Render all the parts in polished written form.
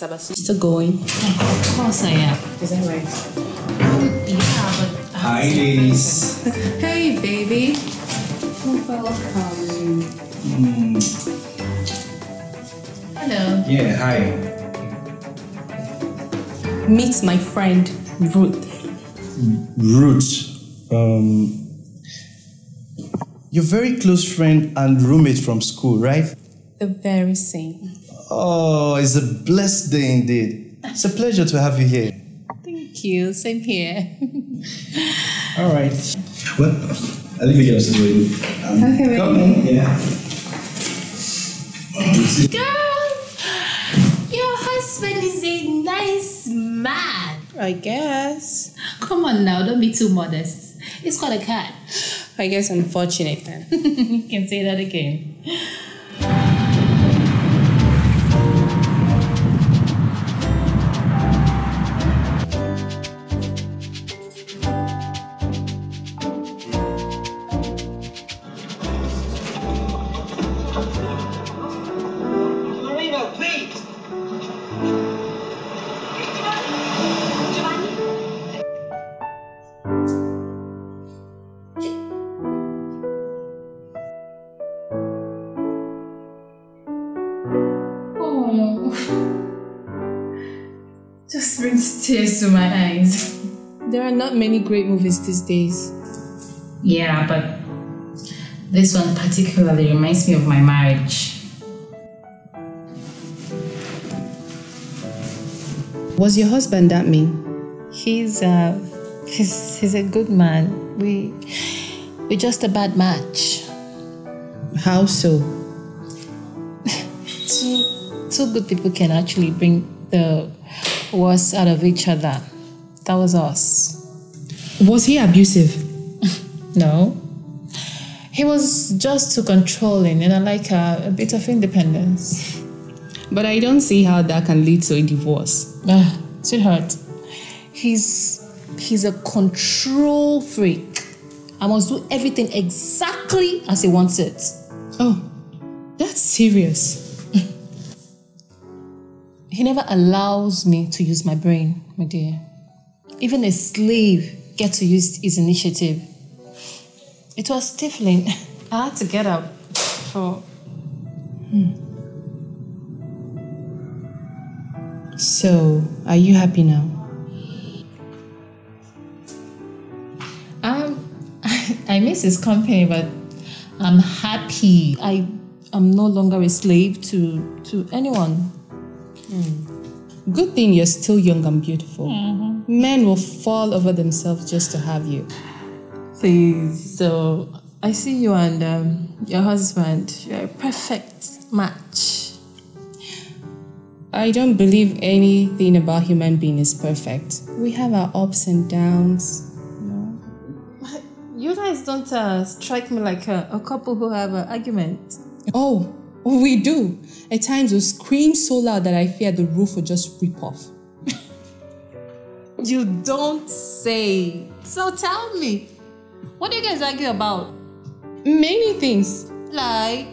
Sabbath. Still going? Of course I am. Is that right? Yeah, but... Hi, ladies. Hey, baby. Welcome. Hello. Yeah, hi. Meet my friend, Ruth. Ruth. Your very close friend and roommate from school, right? The very same. Oh, it's a blessed day indeed. It's a pleasure to have you here. Thank you. Same here. All right. Well, I'll leave you guys waiting. Okay, come. Yeah. Girl, your husband is a nice man. I guess. Come on now, don't be too modest. It's quite a cat. I guess I'm fortunate then. You can say that again. Just brings tears to my eyes. There are not many great movies these days. Yeah, but this one particularly reminds me of my marriage. Was your husband that mean? He's a good man. We're just a bad match. How so? Two good people can actually bring the worst out of each other. That was us. Was he abusive? No. He was just too controlling, and I like a bit of independence. But I don't see how that can lead to a divorce. Sweetheart, he's a control freak. I must do everything exactly as he wants it. Oh, that's serious. He never allows me to use my brain, my dear. Even a slave gets to use his initiative. It was stifling. I had to get up for... So, are you happy now? I miss his company, but I'm happy. I am no longer a slave to anyone. Good thing you're still young and beautiful. Men will fall over themselves just to have you. Please. So I see you and your husband. You're a perfect match. I don't believe anything about human being is perfect. We have our ups and downs. No. You guys don't strike me like a couple who have an argument. Oh, we do. At times, we scream so loud that I fear the roof will just rip off. You don't say. So tell me, what do you guys argue about? Many things. Like?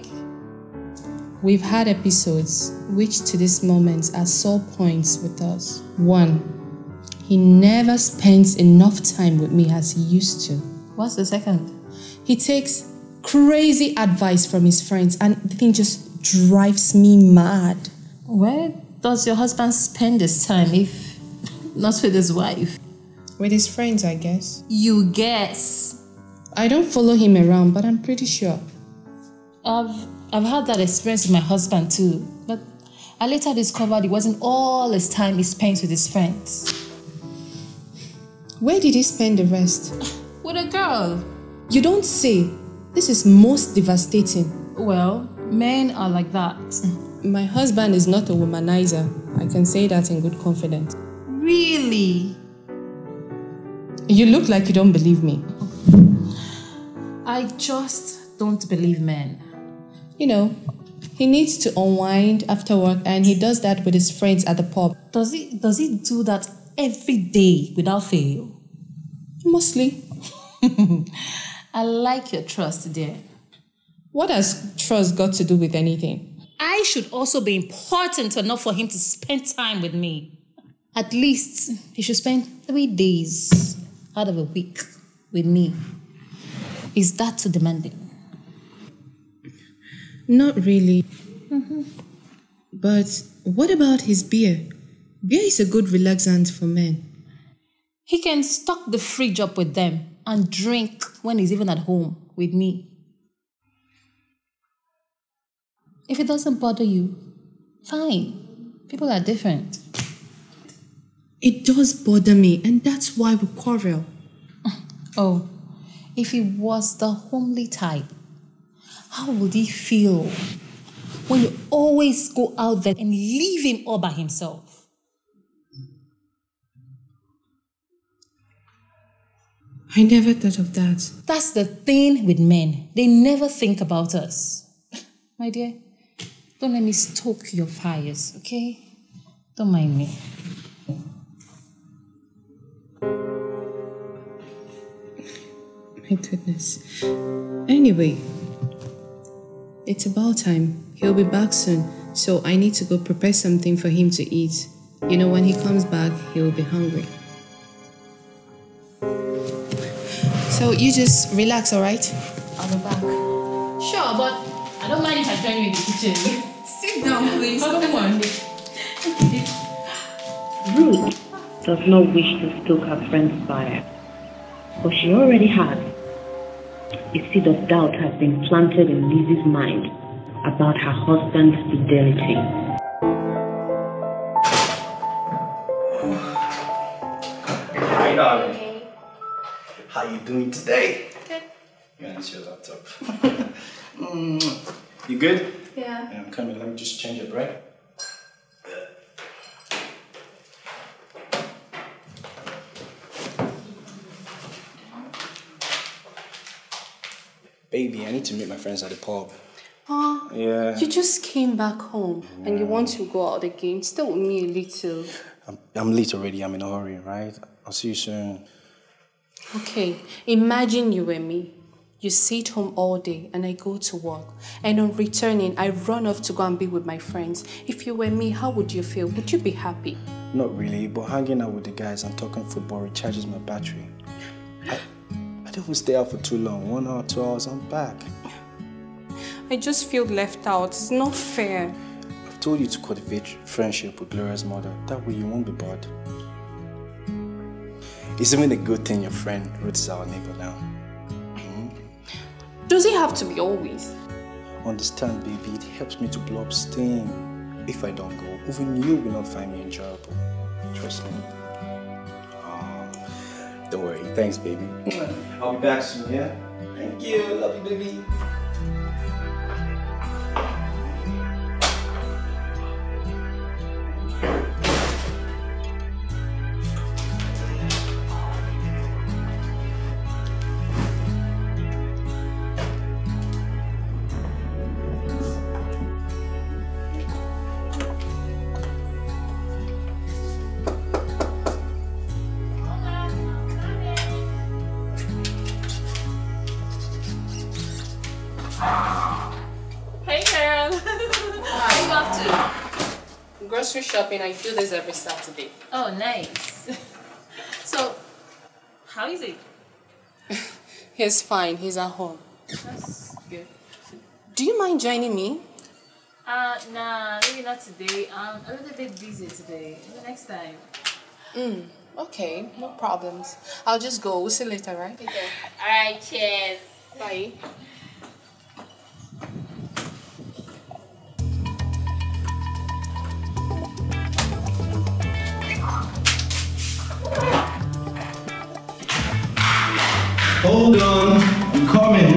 We've had episodes which to this moment are sore points with us. One, he never spends enough time with me as he used to. What's the second? He takes crazy advice from his friends and the thing just drives me mad. Where does your husband spend his time if not with his wife? With his friends, I guess. You guess? I don't follow him around, but I'm pretty sure. I've had that experience with my husband too, but I later discovered it wasn't all his time he spends with his friends. Where did he spend the rest? With a girl. You don't say. This is most devastating. Well, men are like that. My husband is not a womanizer. I can say that in good confidence. Really? You look like you don't believe me. I just don't believe men. You know, he needs to unwind after work and he does that with his friends at the pub. Does he do that every day without fail? Mostly. I like your trust, dear. What has trust got to do with anything? I should also be important enough for him to spend time with me. At least he should spend 3 days out of a week with me. Is that too demanding? Not really. Mm-hmm. But what about his beer? Beer is a good relaxant for men. He can stock the fridge up with them and drink when he's even at home with me. If it doesn't bother you, fine. People are different. It does bother me, and that's why we quarrel. Oh, if he was the homely type, how would he feel when you always go out there and leave him all by himself? I never thought of that. That's the thing with men. They never think about us. My dear, don't let me stoke your fires, okay? Don't mind me. My goodness. Anyway, it's about time. He'll be back soon, so I need to go prepare something for him to eat. You know, when he comes back, he'll be hungry. So you just relax, all right? I'll be back. Sure, but I don't mind if I join you in the kitchen. Sit down, please. Come on. Ruth does not wish to stoke her friend's fire, but she already has. A seed of doubt has been planted in Lizzie's mind about her husband's fidelity. Hi, darling. Hey. How you doing today? Good. You're on your laptop. You good? Yeah. I'm coming. Let me just change it, right? Baby, I need to meet my friends at the pub. Oh, yeah. You just came back home and you want to go out again. Stay with me a little. I'm late already. I'm in a hurry, right? I'll see you soon. Okay. Imagine you and me. You sit home all day and I go to work. And on returning, I run off to go and be with my friends. If you were me, how would you feel? Would you be happy? Not really, but hanging out with the guys and talking football recharges my battery. I don't stay out for too long. 1 hour, 2 hours, I'm back. I just feel left out. It's not fair. I've told you to cultivate friendship with Gloria's mother. That way you won't be bored. It's even a good thing your friend Ruth is our neighbor now. Does it have to be always? Understand, baby, it helps me to blow up steam. If I don't go, even you will not find me enjoyable. Trust me. Oh, don't worry. Thanks, baby. I'll be back soon, yeah? Thank you. Love you, baby. Shopping. I do this every Saturday. Oh, nice. So, how is it? He's fine. He's at home. That's good. Do you mind joining me? Nah, maybe not today. I'm a little bit busy today. Maybe next time. Okay, no problems. I'll just go. We'll see you later, right? Okay. Alright, cheers. Bye. Hold on, I'm coming.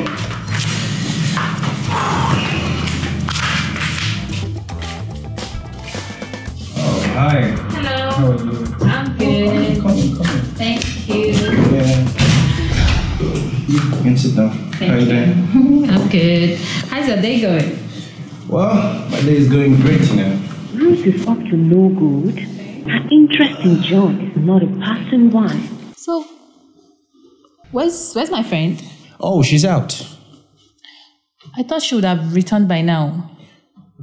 Oh, hi. Hello. How are you? I'm good. Come in. Thank you. Yeah. You can sit down. How are you doing? I'm good. How's your day going? Well, my day is going great now. Ruth is up to no good. Her interest in John is not a passing one. So, Where's my friend? Oh, she's out. I thought she would have returned by now.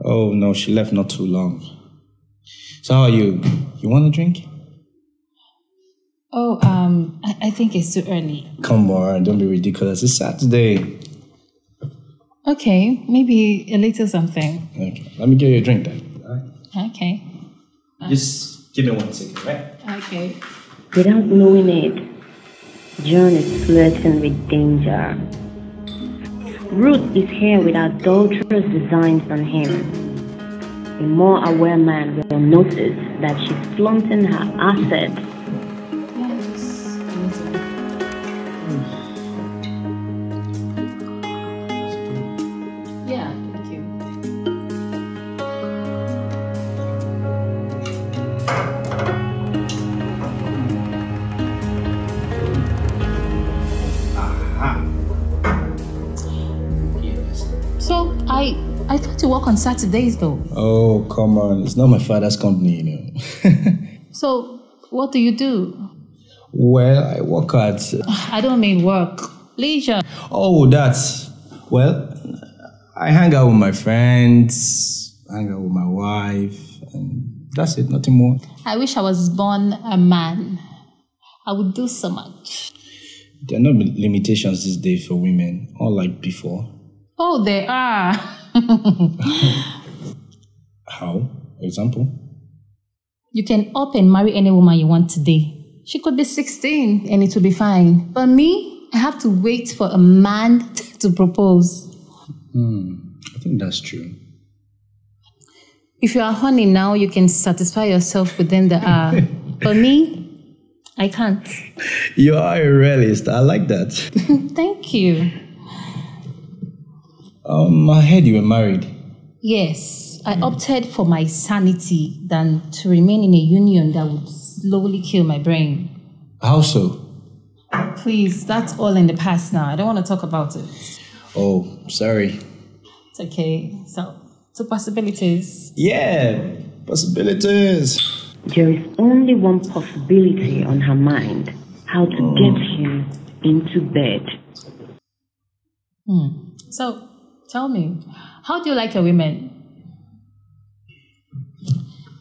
Oh, no, she left not too long. So how are you? You want a drink? Oh, I think it's too early. Come on, don't be ridiculous. It's Saturday. Okay, maybe a little something. Okay, let me get you a drink then. All right. Okay. Just give me 1 second, right? Okay. Without knowing it, John is flirting with danger. Ruth is here with adulterous designs on him. A more aware man will notice that she's flaunting her assets. Yes. Yeah, thank you. Aha. So, I thought you work on Saturdays though. Oh, come on. It's not my father's company, you know. So, what do you do? Well, I work at... I don't mean work. Leisure. Oh, that's... Well, I hang out with my friends, hang out with my wife, and that's it, nothing more. I wish I was born a man. I would do so much. There are no limitations these days for women, unlike before. Oh, they are. How? Example? You can up and marry any woman you want today. She could be 16 and it will be fine. But me, I have to wait for a man to propose. I think that's true. If you are horny now, you can satisfy yourself within the hour. For me, I can't. You are a realist. I like that. Thank you. I heard you were married. Yes, I opted for my sanity than to remain in a union that would slowly kill my brain. How so? Please, that's all in the past now. I don't want to talk about it. Oh, sorry. It's okay. So possibilities. Yeah, possibilities. There is only one possibility on her mind. How to get him into bed. So, tell me, how do you like your women?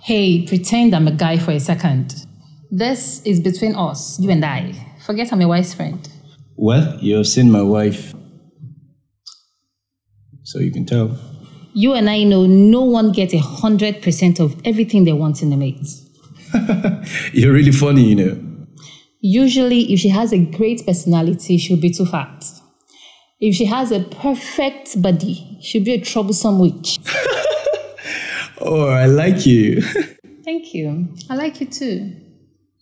Hey, pretend I'm a guy for a second. This is between us, you and I. Forget I'm your wife's friend. Well, you have seen my wife. So you can tell. You and I know no one gets 100% of everything they want in a mate. You're really funny, you know. Usually, if she has a great personality, she'll be too fat. If she has a perfect body, she'll be a troublesome witch. Oh, I like you. Thank you. I like you too.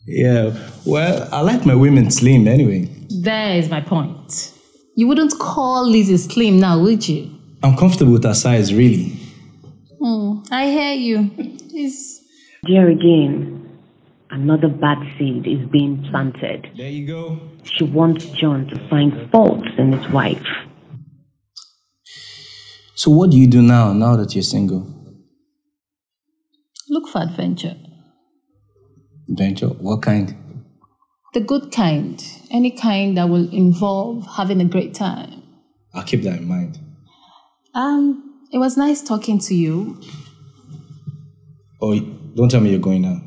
Yeah, well, I like my women slim anyway. That is my point. You wouldn't call Lizzie slim now, would you? I'm comfortable with her size, really. I hear you. It's... There again, another bad seed is being planted. There you go. She wants John to find faults in his wife. So what do you do now that you're single? Look for adventure. Adventure? What kind? The good kind. Any kind that will involve having a great time. I'll keep that in mind. It was nice talking to you. Oh, don't tell me you're going now.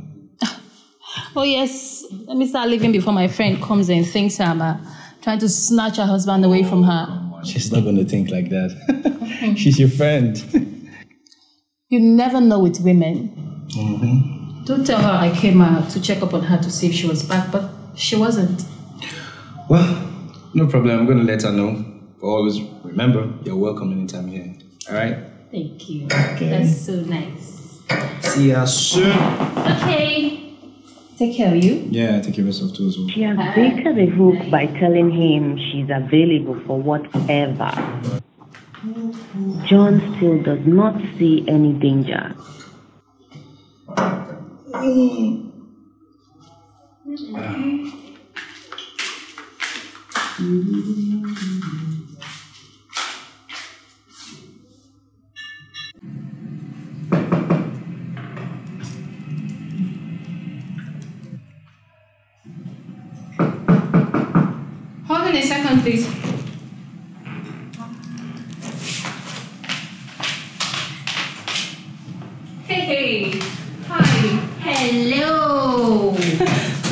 Oh, yes. Let me start leaving before my friend comes and thinks I'm trying to snatch her husband away from her. She's not going to think like that. She's your friend. You never know with women. Don't tell her I came out to check up on her to see if she was back, but she wasn't. Well, no problem. I'm going to let her know. But always remember, you're welcome anytime here. All right? Thank you. Okay. That's so nice. See ya soon. Okay. Take care of you? Yeah, I take care of myself too as well. She has breaked the hook by telling him she's available for whatever. John still does not see any danger. A second, please.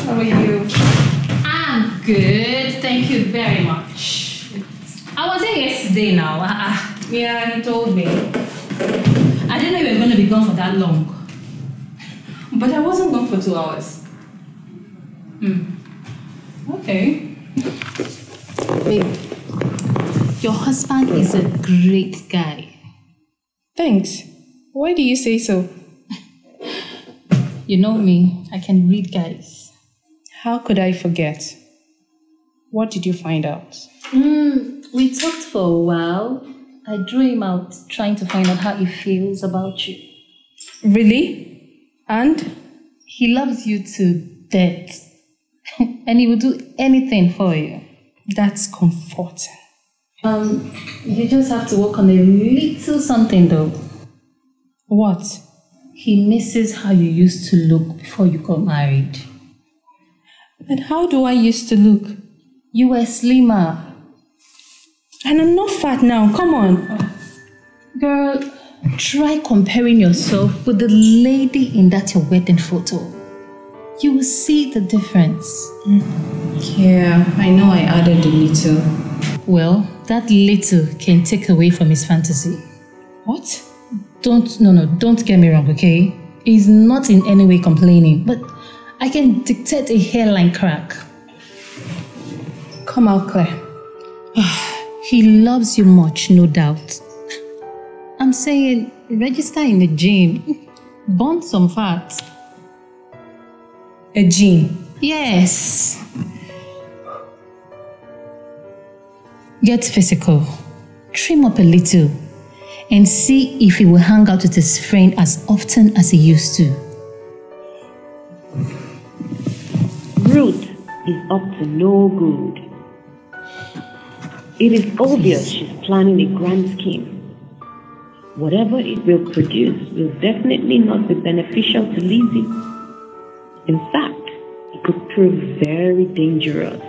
How are you? I'm good. Thank you very much. I was here yesterday now. Yeah, he told me. I didn't know you were going to be gone for that long. But I wasn't gone for 2 hours. Hmm. Okay. Babe, your husband is a great guy. Thanks. Why do you say so? You know me, I can read guys. How could I forget? What did you find out? We talked for a while. I drew him out trying to find out how he feels about you. Really? And? He loves you to death. And he will do anything for you. That's comforting. You just have to work on a little something though. What? He misses how you used to look before you got married. But how do I used to look? You were slimmer. And I'm not fat now, come on. Girl, try comparing yourself with the lady in that your wedding photo. You will see the difference. Yeah, I know I added a little. Well, that little can take away from his fantasy. What? Don't get me wrong, okay? He's not in any way complaining, but I can dictate a hairline crack. Come out, Claire. He loves you much, no doubt. I'm saying, register in the gym. Burn some fat. A gym? Yes. Get physical. Trim up a little. And see if he will hang out with his friend as often as he used to. Ruth is up to no good. It is obvious she's planning a grand scheme. Whatever it will produce will definitely not be beneficial to Lizzie. In fact, it could prove very dangerous.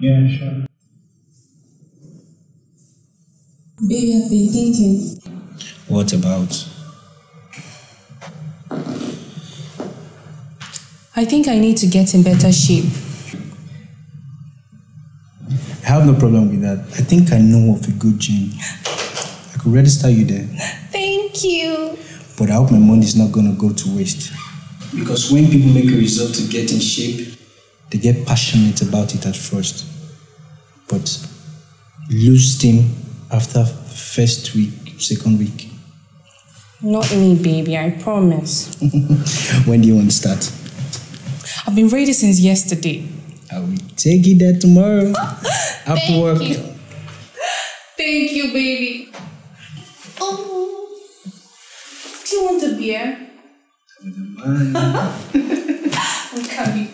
Yeah, sure. Baby, I've been thinking. What about? I think I need to get in better shape. I have no problem with that. I think I know of a good gym. I could register you there. Thank you. But I hope my money is not going to go to waste. Because when people make a resolve to get in shape, they get passionate about it at first, but lose steam after first week, second week. Not me, baby, I promise. When do you want to start? I've been ready since yesterday. I will take you there tomorrow. After work. Thank you. Thank you, baby. Oh, do you want a beer? I don't mind. I'm coming.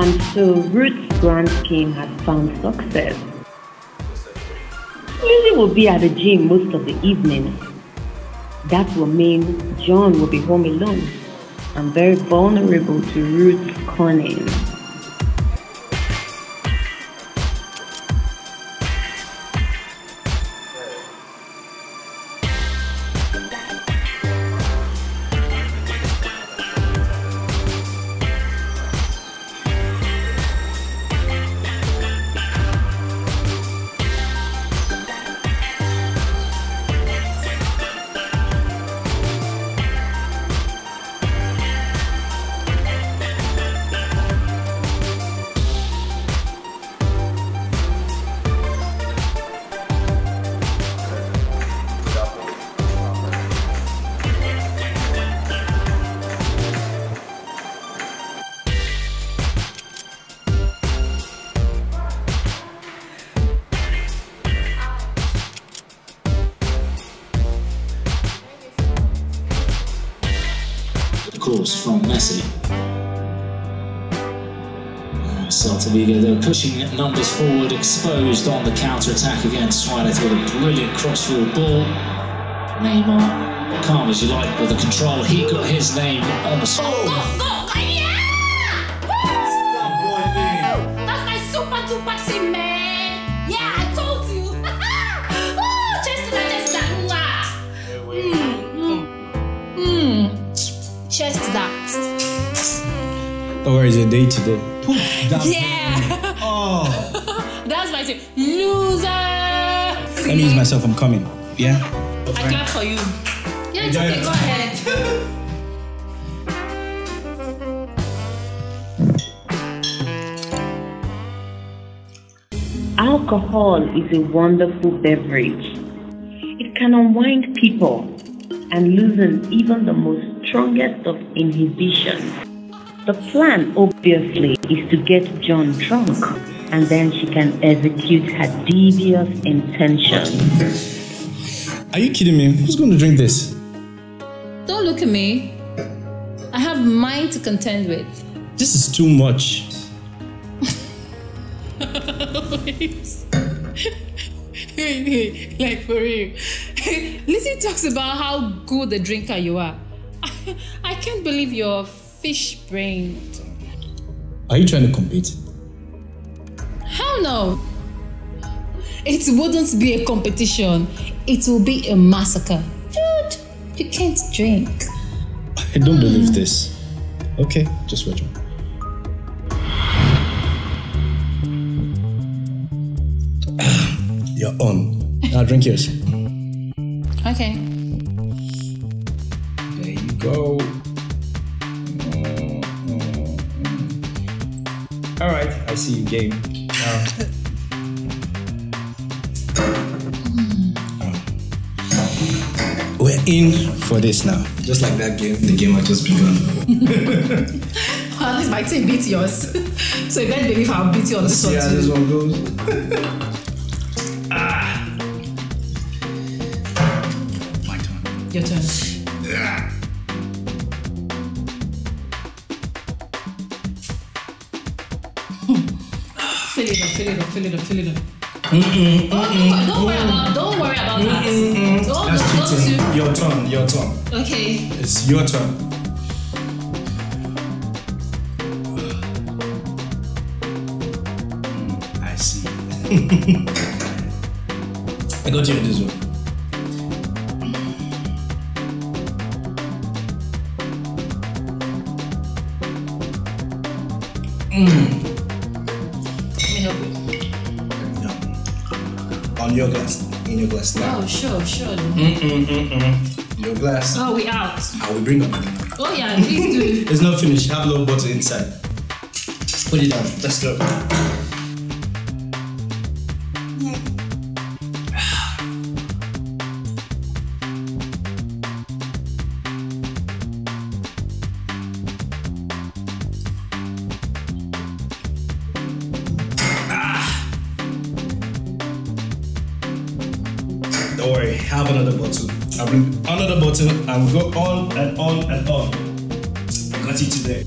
And so Ruth's grand scheme has found success. Lizzie will be at the gym most of the evening. That will mean John will be home alone and very vulnerable to Ruth's cunning. From Messi. Celta Vigo, they were pushing numbers forward, exposed on the counter-attack against Suarez with a brilliant cross-field ball. Neymar, calm as you like with the control, he got his name on the score. Oh, yeah! That's my super duper team, man! Yeah, I told you! Oh, chest that. Or is it day to day? Yeah. Oh. That's my thing. Loser. Let me use myself. I'm coming. Yeah. I clap for you. Yeah, it's okay. Go ahead. Alcohol is a wonderful beverage. It can unwind people and loosen even the most strongest of inhibitions. The plan, obviously, is to get John drunk, and then she can execute her devious intentions. Are you kidding me? Who's going to drink this? Don't look at me. I have mine to contend with. This is too much. Like, for real. Lizzie talks about how good a drinker you are. I can't believe you're fish-brained. Are you trying to compete? Hell no! It wouldn't be a competition. It will be a massacre. Dude, you can't drink. I don't believe this. Okay, just watch me. You're on. Now drink yours. Okay. There you go. All right, I see you, game. We're in for this now. Just like that game, the game had just begun. Well, at least my team beat yours. So you better believe I'll beat you on the shot. Yeah, this one goes. Your turn. Yeah. Fill it up. Mm-mm. Oh, don't worry about that. Mm-mm. That's cheating. Your turn. Okay. It's your turn. I see. I got you with this one. Your glass now. Oh, sure. Your glass. Oh, we out. I will bring up. Oh, yeah, please do. It's not finished. Have a little bottle inside. Put it down. Let's go. Don't worry, have another bottle. I'll bring another bottle and we'll go on. I got you today.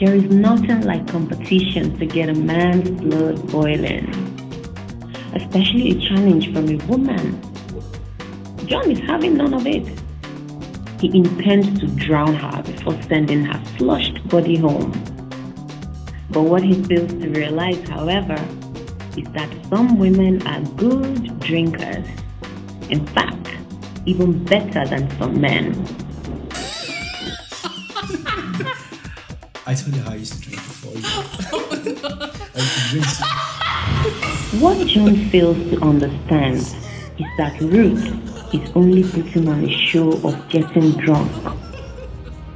There is nothing like competition to get a man's blood boiling, especially a challenge from a woman. John is having none of it. He intends to drown her before sending her flushed body home. But what he fails to realize, however, is that some women are good drinkers. In fact, even better than some men. I told you how I used to drink before you. I used to drink so. What John fails to understand is that Ruth is only putting on a show of getting drunk.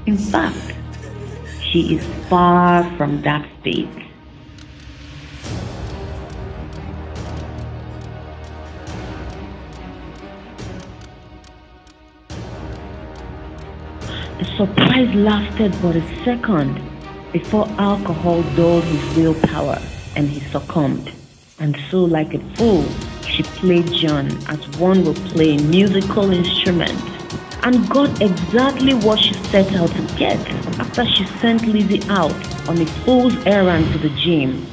In fact, she is far from that state. The surprise lasted but a second before alcohol dulled his willpower and he succumbed. And so, like a fool, she played John as one will play a musical instrument, and got exactly what she set out to get after she sent Lizzie out on a fool's errand to the gym.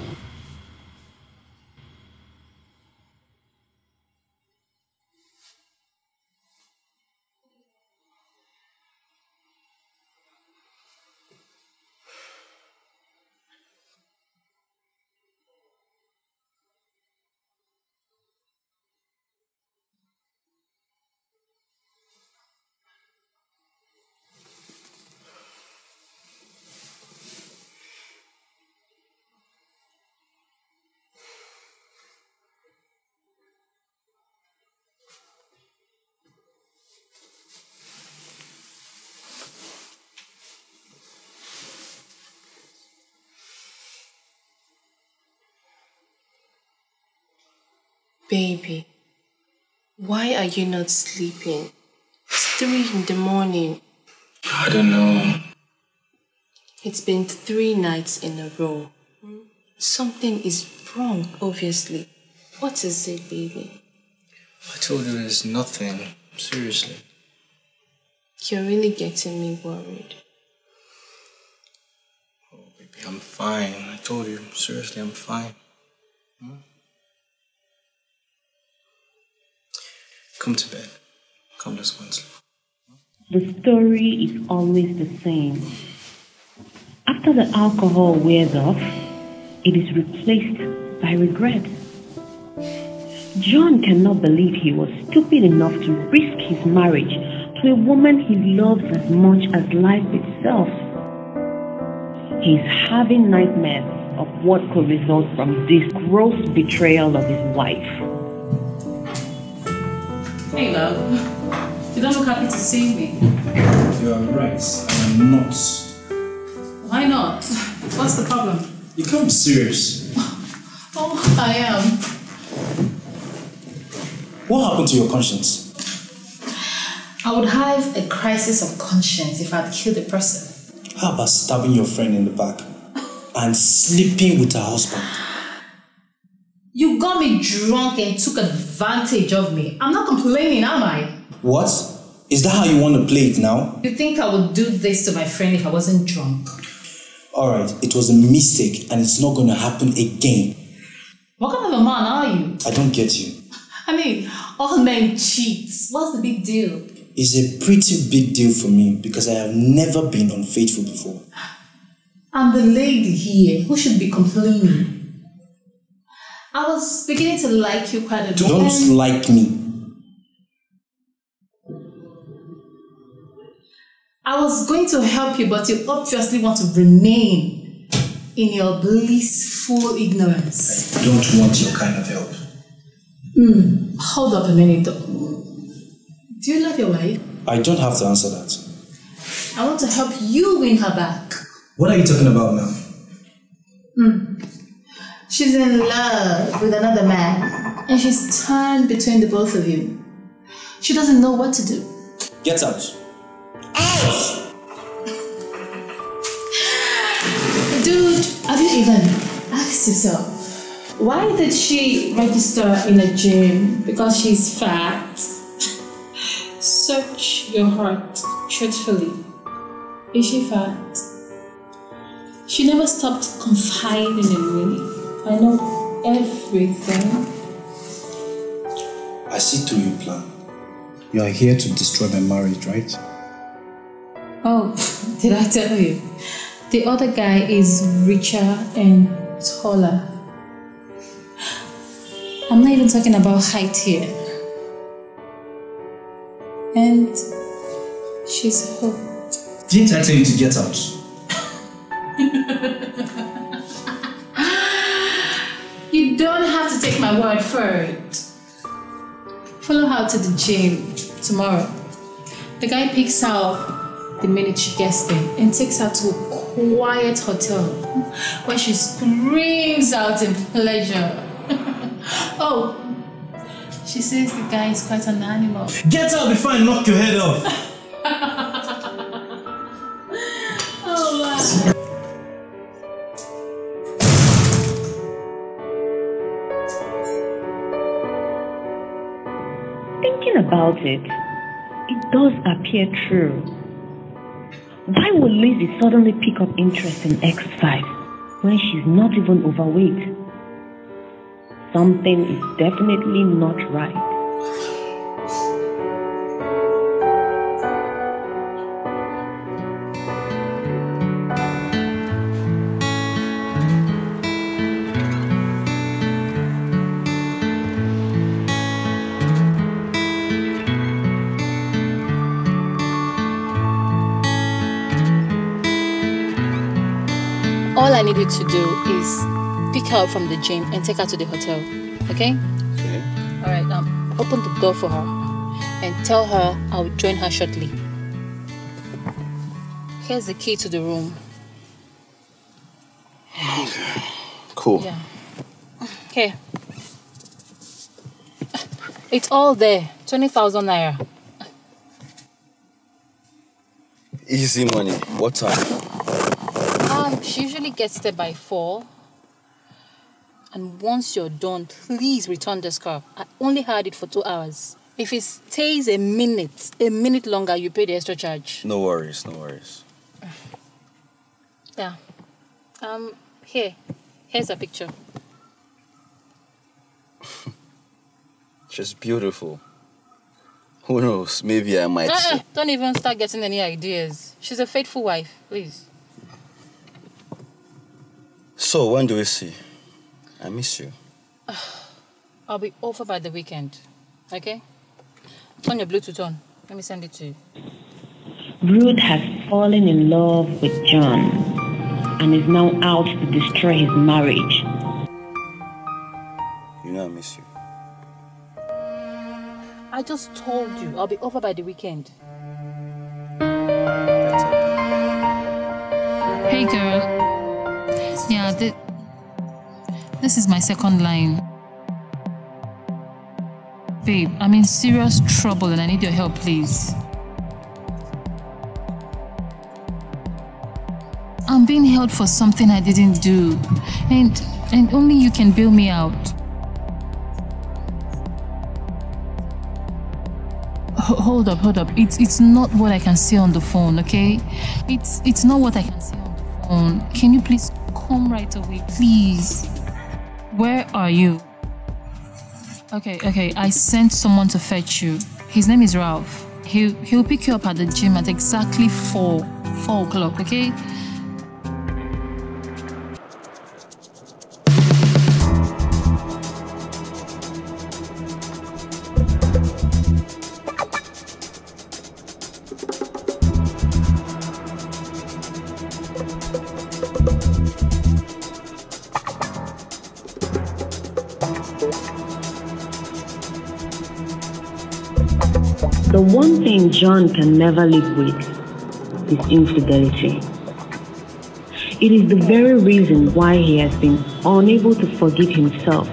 Baby, why are you not sleeping? It's 3 in the morning. I don't know. It's been 3 nights in a row. Something is wrong, obviously. What is it, baby? I told you there's nothing. Seriously. You're really getting me worried. Oh, baby, I'm fine. I told you. Seriously, I'm fine. Hmm? Come to bed. Come, let's go and sleep. The story is always the same. After the alcohol wears off, it is replaced by regret. John cannot believe he was stupid enough to risk his marriage to a woman he loves as much as life itself. He is having nightmares of what could result from this gross betrayal of his wife. Hey, love. You don't look happy to see me. You are right. I am not. Why not? What's the problem? You can't be serious. Oh, I am. What happened to your conscience? I would have a crisis of conscience if I had killed a person. How about stabbing your friend in the back and sleeping with her husband? You got me drunk and took advantage of me. I'm not complaining, am I? What? Is that how you want to play it now? You think I would do this to my friend if I wasn't drunk? Alright, it was a mistake and it's not going to happen again. What kind of a man are you? I don't get you. I mean, all men cheat. What's the big deal? It's a pretty big deal for me because I have never been unfaithful before. I'm the lady here who should be complaining. I was beginning to like you quite a bit. Don't like me. I was going to help you, but you obviously want to remain in your blissful ignorance. I don't want your kind of help. Hold up a minute, though. Do you love your wife? I don't have to answer that. I want to help you win her back. What are you talking about now? She's in love with another man, and she's torn between the both of you. She doesn't know what to do. Get out. Out! Dude, have you even asked yourself, why did she register in a gym? Because she's fat? Search your heart truthfully. Is she fat? She never stopped confiding in me. I know everything. I see through your plan. You are here to destroy my marriage, right? Oh, did I tell you? The other guy is richer and taller. I'm not even talking about height here. And she's hooked. Didn't I tell you to get out? You don't have to take my word for it. Follow her to the gym tomorrow. The guy picks her up the minute she gets there and takes her to a quiet hotel where she screams out in pleasure. Oh, she says the guy is quite an animal. Get out before I knock your head off. Wow. Thinking about it, it does appear true. Why would Lizzie suddenly pick up interest in exercise when she's not even overweight? Something is definitely not right. All I need you to do is pick her up from the gym and take her to the hotel, okay? Okay. Alright, now open the door for her and tell her I'll join her shortly. Here's the key to the room. Okay, cool. Yeah. Here. It's all there, 20,000 naira. Easy money, what time? She usually gets there by 4. And once you're done, please return the scarf. I only had it for 2 hours. If it stays a minute longer, you pay the extra charge. No worries, no worries. Yeah. Here's a picture. She's beautiful. Who knows, maybe I might... Don't even start getting any ideas. She's a faithful wife, please. So, when do we see? I miss you. I'll be over by the weekend, okay? Turn your Bluetooth on. Let me send it to you. Ruth has fallen in love with John and is now out to destroy his marriage. You know I miss you. I just told you I'll be over by the weekend. Hey, girl. Yeah, this is my second line. Babe, I'm in serious trouble and I need your help, please. I'm being held for something I didn't do. And only you can bail me out. Hold up. It's not what I can see on the phone, okay? It's not what I can see on the phone. Can you please... Home right away, please. Where are you? Okay, I sent someone to fetch you. His name is Ralph. He'll pick you up at the gym at exactly 4 o'clock, okay? The one thing John can never live with is infidelity. It is the very reason why he has been unable to forgive himself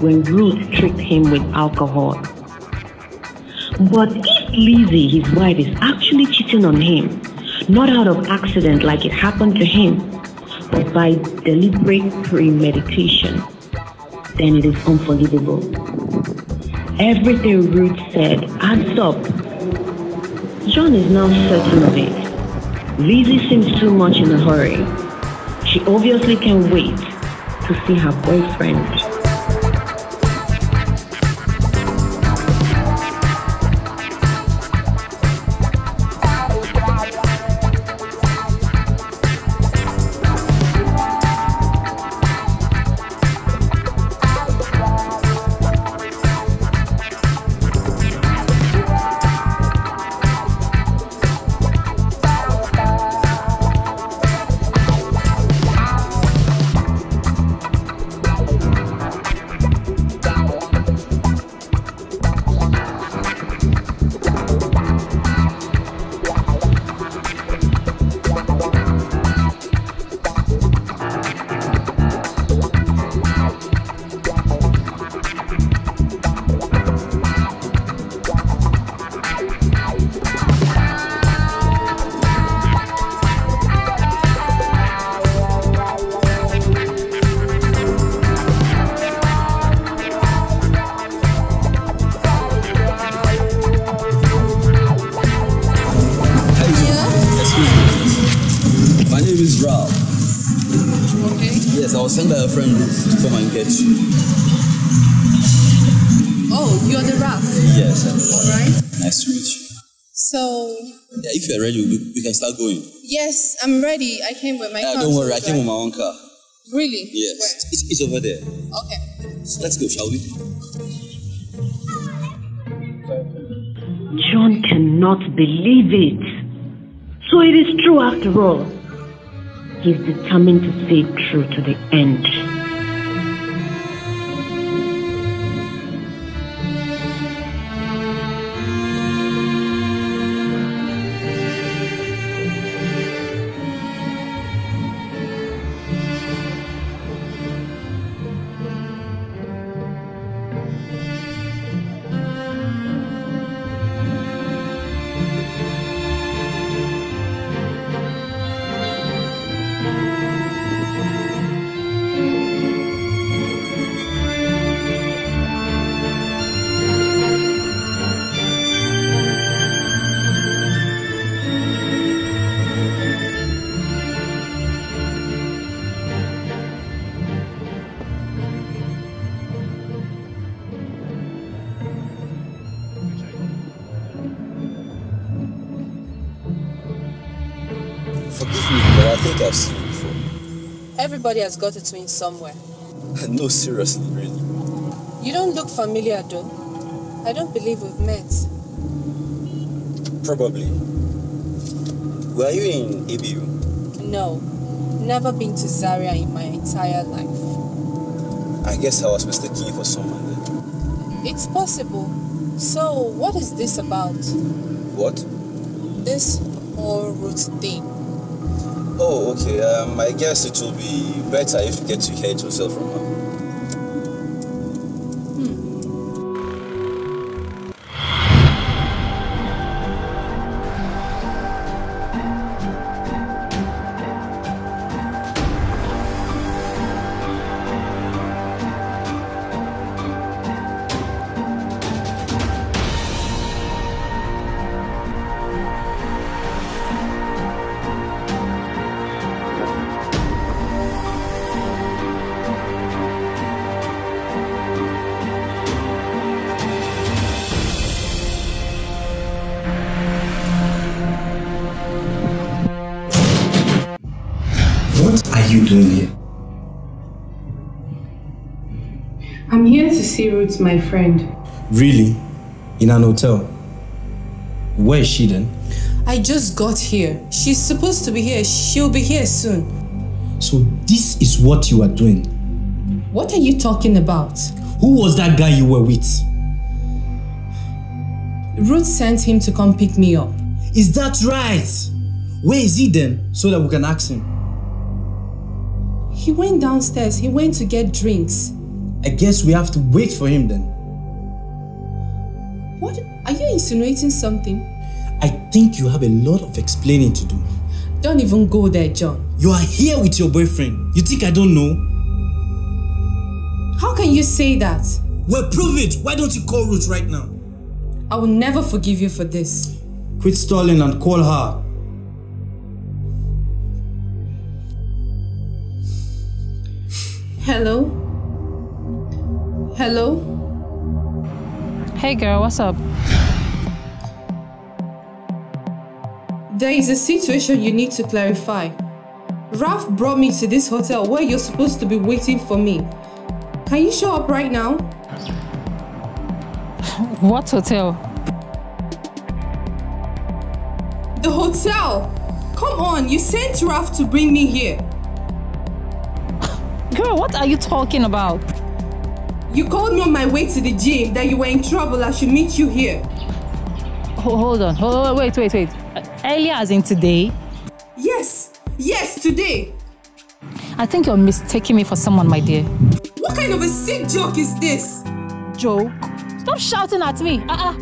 when Ruth tricked him with alcohol. But if Lizzie, his wife, is actually cheating on him, not out of accident like it happened to him, but by deliberate premeditation, then it is unforgivable. Everything Ruth said adds up. John is now certain of it. Lizzie seems too much in a hurry. She obviously can't wait to see her boyfriend. Ralph. Okay. Yes, I was sent by a friend to come and get you. Oh, you're the Ralph? Yes. Alright. Nice to meet you. So... yeah, if you're ready, we can start going. Yes, I'm ready. I came with my car. Don't worry, I came with my own car. Really? Yes. Where? It's over there. Okay. So let's go, shall we? John cannot believe it. So it is true after all. He's determined to stay true to the end. Forgive me, but I think I've seen you before. Everybody has got a twin somewhere. No, seriously, really. You don't look familiar, though. I don't believe we've met. Probably. Were you in ABU? No. Never been to Zaria in my entire life. I guess I was mistaken for someone then. It's possible. So, what is this about? What? This whole route thing. Oh, okay. I guess it will be better if you get to hear it yourself from her. You doing here? I'm here to see Roots, my friend. Really? In an hotel? Where is she then? I just got here. She's supposed to be here. She'll be here soon. So this is what you are doing? What are you talking about? Who was that guy you were with? Roots sent him to come pick me up. Is that right? Where is he then? So that we can ask him. He went downstairs. He went to get drinks. I guess we have to wait for him then. What? Are you insinuating something? I think you have a lot of explaining to do. Don't even go there, John. You are here with your boyfriend. You think I don't know? How can you say that? Well, prove it. Why don't you call Ruth right now? I will never forgive you for this. Quit stalling and call her. Hello? Hello? Hey girl, what's up? There is a situation you need to clarify. Ralph brought me to this hotel where you're supposed to be waiting for me. Can you show up right now? What hotel? The hotel! Come on, you sent Ralph to bring me here. Girl, what are you talking about? You called me on my way to the gym that you were in trouble. I should meet you here. Hold on, wait. Earlier as in today? Yes, today. I think you're mistaking me for someone, my dear. What kind of a sick joke is this? Joke? Stop shouting at me. I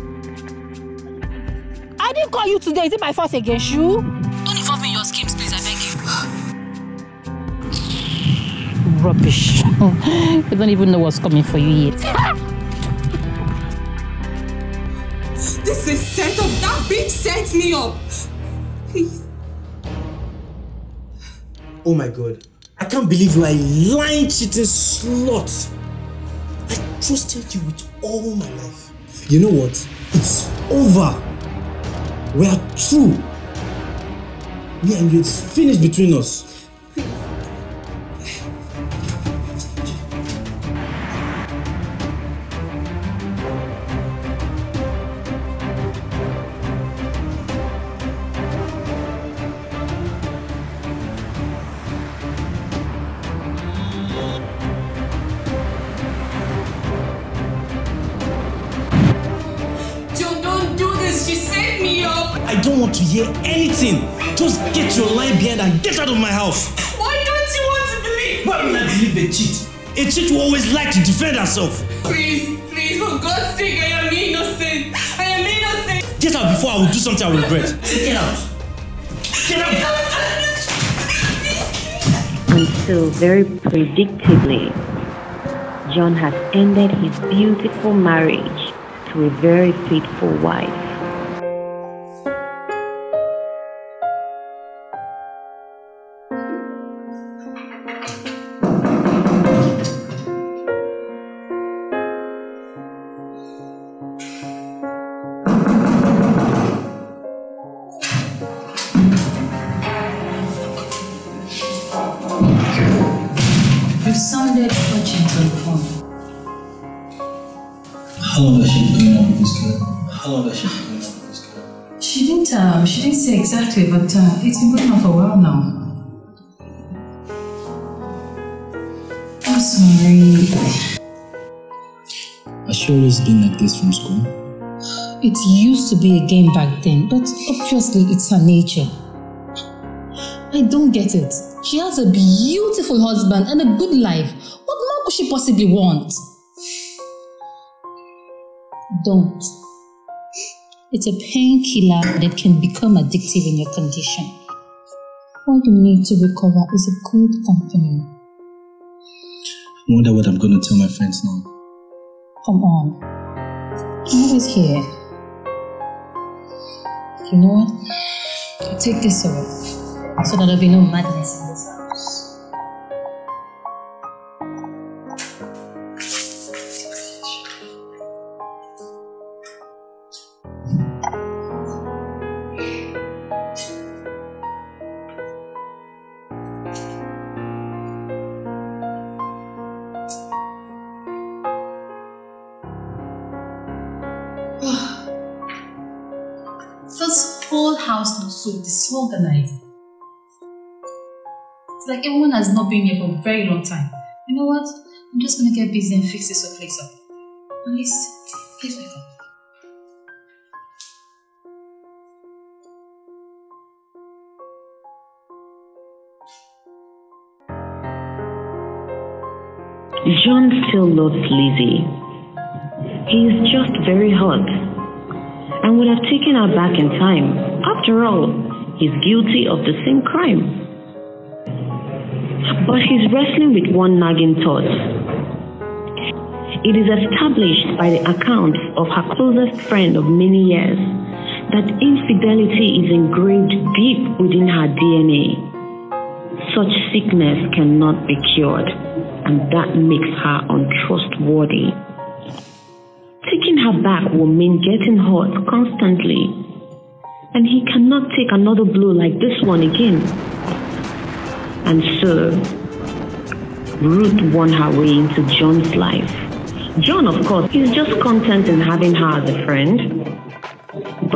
didn't call you today. Is it my fault against you? Don't involve me in your schemes, please, I beg you. Rubbish. You don't even know what's coming for you yet. This is set up. That bitch set me up. Please. Oh my god. I can't believe you are a lying, cheating slut. I trusted you with all my life. You know what? It's over. We are through. Me and you, it's finished between us. Anything, just get your line behind and get out of my house. Why don't you want to believe? Why would I believe a cheat? A cheat will always like to defend herself. Please, for God's sake, I am innocent. Get out before I will do something I regret. Get out. Until very predictably, John has ended his beautiful marriage to a very faithful wife. Exactly, but it's been going on for a while now. I'm sorry. Has she always been like this from school? It used to be a game back then, but obviously it's her nature. I don't get it. She has a beautiful husband and a good life. What more could she possibly want? Don't. It's a painkiller that can become addictive in your condition. What you need to recover is a good company. I wonder what I'm going to tell my friends now. Come on. I'm always here. You know what? I'll take this away so that there'll be no madness in this house. So disorganized. It's like everyone has not been here for a very long time. You know what? I'm just gonna get busy and fix this place up. At least, give me that. John still loves Lizzie. He is just very hot and would have taken her back in time. After all, he's guilty of the same crime. But he's wrestling with one nagging thought. It is established by the accounts of her closest friend of many years that infidelity is engraved deep within her DNA. Such sickness cannot be cured, and that makes her untrustworthy. Taking her back will mean getting hurt constantly, and he cannot take another blow like this one again. And so, Ruth won her way into John's life. John, of course, is just content in having her as a friend. But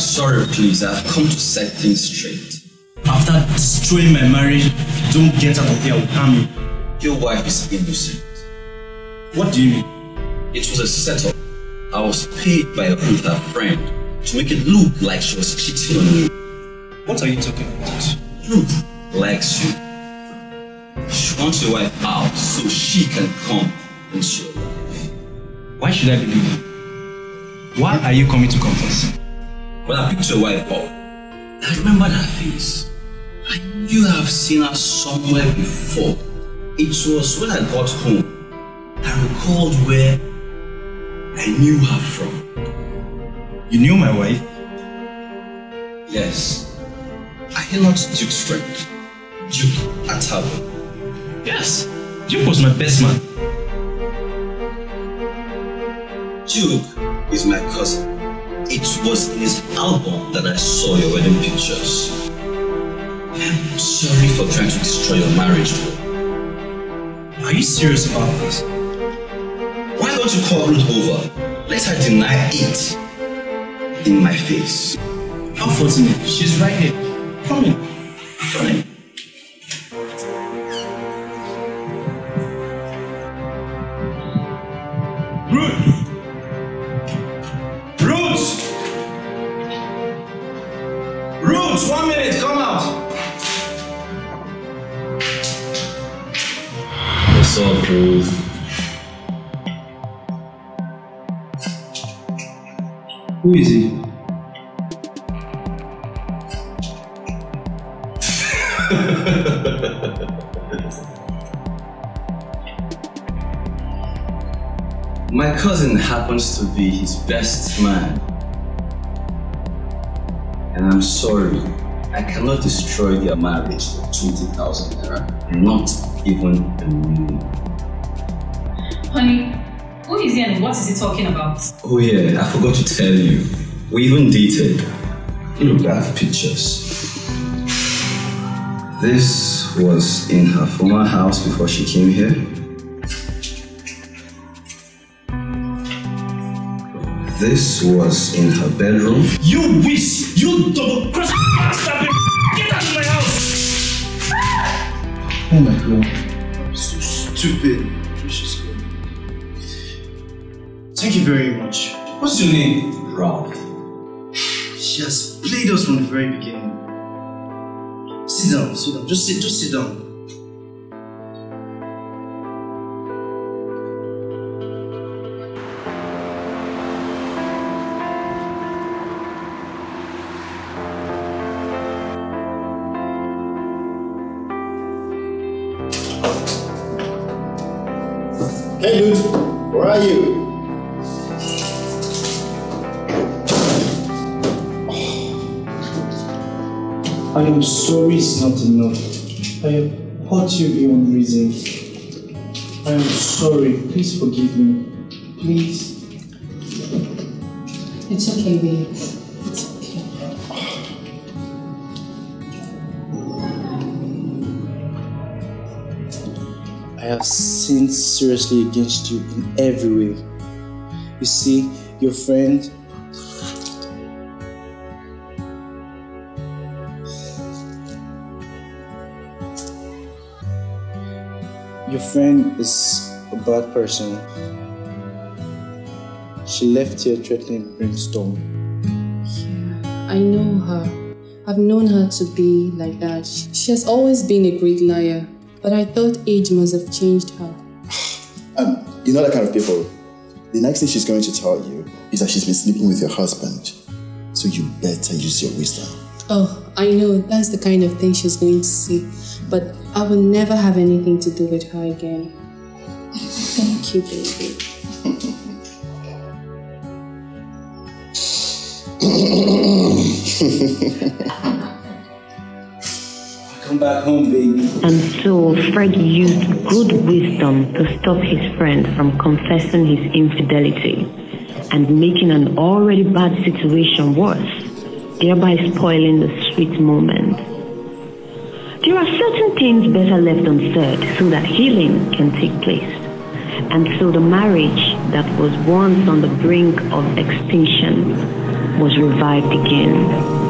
sorry, please, I've come to set things straight. After destroying my marriage, if you don't get out of here, I will harm you. Your wife is innocent. What do you mean? It was a setup. I was paid by her friend to make it look like she was cheating on me. What are you talking about? Ruth likes you. She wants your wife out so she can come and show your life. Why should I believe you? Why are you coming to confess? When I picked your wife up, I remembered her face. I knew I've seen her somewhere before. It was when I got home, I recalled where I knew her from. You knew my wife? Yes. Are you not Duke's friend? Duke Atabo. Yes, Duke was my best man. Duke is my cousin. It was in his album that I saw your wedding pictures. I'm sorry for trying to destroy your marriage. Are you serious about this? Why don't you call Ruth over? Let her deny it in my face. How fortunate. She's right here. Come in. Fine. Ruth! Ruth, 1 minute, come out. What's up, Ruth? Who is he? My cousin happens to be his best man. And I'm sorry, I cannot destroy their marriage for 20,000 naira, not even a million. Honey, who is he and what is he talking about? Oh yeah, I forgot to tell you. We even dated. Look, I have pictures. This was in her former house before she came here. This was in her bedroom. You wish! You double-crossed bastard! Get out of my house! Oh my god. I'm so stupid. Precious girl. Thank you very much. What's your name? Ralph. She has played us from the very beginning. Sit down, sit down. Just sit down. Hey dude, where are you? Oh. I am sorry it's not enough. I have hurt you beyond reason. I am sorry, please forgive me. Please. It's okay, babe. It's okay. I have sinned seriously against you in every way. You see, your friend... Your friend is a bad person. She left here threatening brimstone. Yeah, I know her. I've known her to be like that. She has always been a great liar. But I thought age must have changed her. You know that kind of people. The next thing she's going to tell you is that she's been sleeping with your husband. So you better use your wisdom. Oh, I know. That's the kind of thing she's going to say. But I will never have anything to do with her again. miss you, baby. Come back home, baby. And so Fred used good wisdom to stop his friend from confessing his infidelity and making an already bad situation worse, thereby spoiling the sweet moment. There are certain things better left unsaid so that healing can take place. And so the marriage that was once on the brink of extinction was revived again.